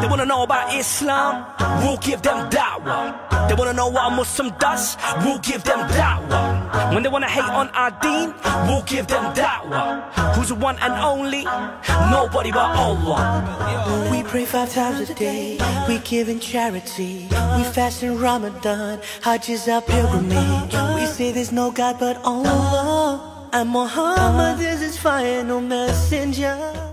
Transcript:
They wanna know about Islam, we'll give them da'wah. They wanna know what a Muslim does, we'll give them da'wah. When they wanna hate on our deen, we'll give them da'wah. Who's the one and only? Nobody but Allah. We pray 5 times a day, we give in charity, we fast in Ramadan, Hajj is our pilgrimage. We say there's no God but Allah, and Muhammad is his final messenger.